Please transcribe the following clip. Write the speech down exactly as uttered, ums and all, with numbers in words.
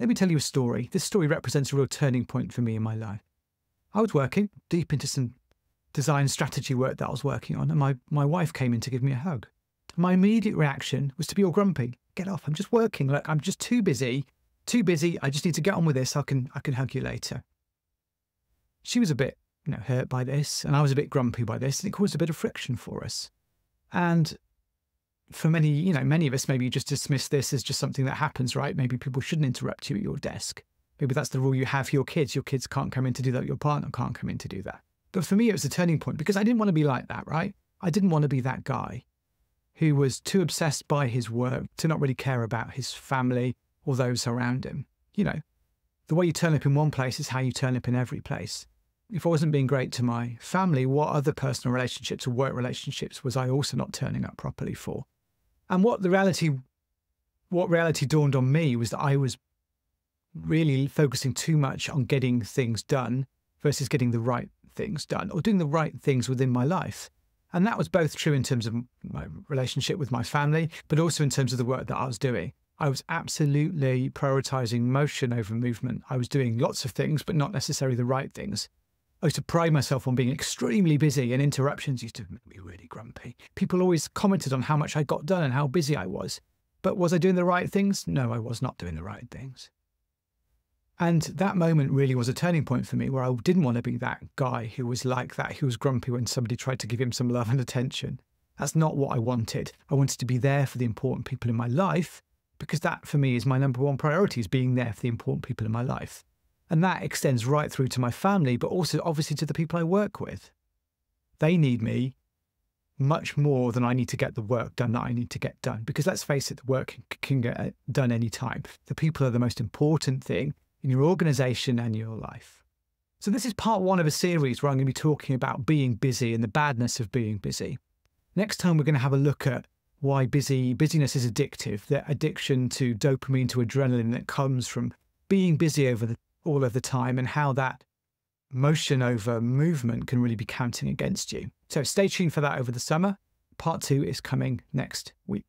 Let me tell you a story. This story represents a real turning point for me in my life. I was working deep into some design strategy work that I was working on, and my, my wife came in to give me a hug. My immediate reaction was to be all grumpy. Get off, I'm just working. Look, I'm just too busy, too busy. I just need to get on with this. I can, I can hug you later. She was a bit, you know, hurt by this, and I was a bit grumpy by this, and it caused a bit of friction for us. And for many, you know, many of us, maybe you just dismiss this as just something that happens, right? Maybe people shouldn't interrupt you at your desk. Maybe that's the rule you have for your kids. Your kids can't come in to do that. Your partner can't come in to do that. But for me, it was a turning point because I didn't want to be like that, right? I didn't want to be that guy who was too obsessed by his work to not really care about his family or those around him. You know, the way you turn up in one place is how you turn up in every place. If I wasn't being great to my family, what other personal relationships or work relationships was I also not turning up properly for? And what the reality, what reality dawned on me was that I was really focusing too much on getting things done versus getting the right things done or doing the right things within my life. And that was both true in terms of my relationship with my family, but also in terms of the work that I was doing. I was absolutely prioritizing motion over movement. I was doing lots of things, but not necessarily the right things. I used to pride myself on being extremely busy, and interruptions used to make me really grumpy. People always commented on how much I got done and how busy I was. But was I doing the right things? No, I was not doing the right things. And that moment really was a turning point for me where I didn't want to be that guy who was like that, who was grumpy when somebody tried to give him some love and attention. That's not what I wanted. I wanted to be there for the important people in my life because that for me is my number one priority, is being there for the important people in my life. And that extends right through to my family, but also obviously to the people I work with. They need me much more than I need to get the work done that I need to get done. Because let's face it, the work can get done any time. The people are the most important thing in your organization and your life. So this is part one of a series where I'm going to be talking about being busy and the badness of being busy. Next time, we're going to have a look at why busy busyness is addictive, the addiction to dopamine, to adrenaline that comes from being busy over the, all of the time, and how that motion over movement can really be counting against you. So stay tuned for that over the summer. Part two is coming next week.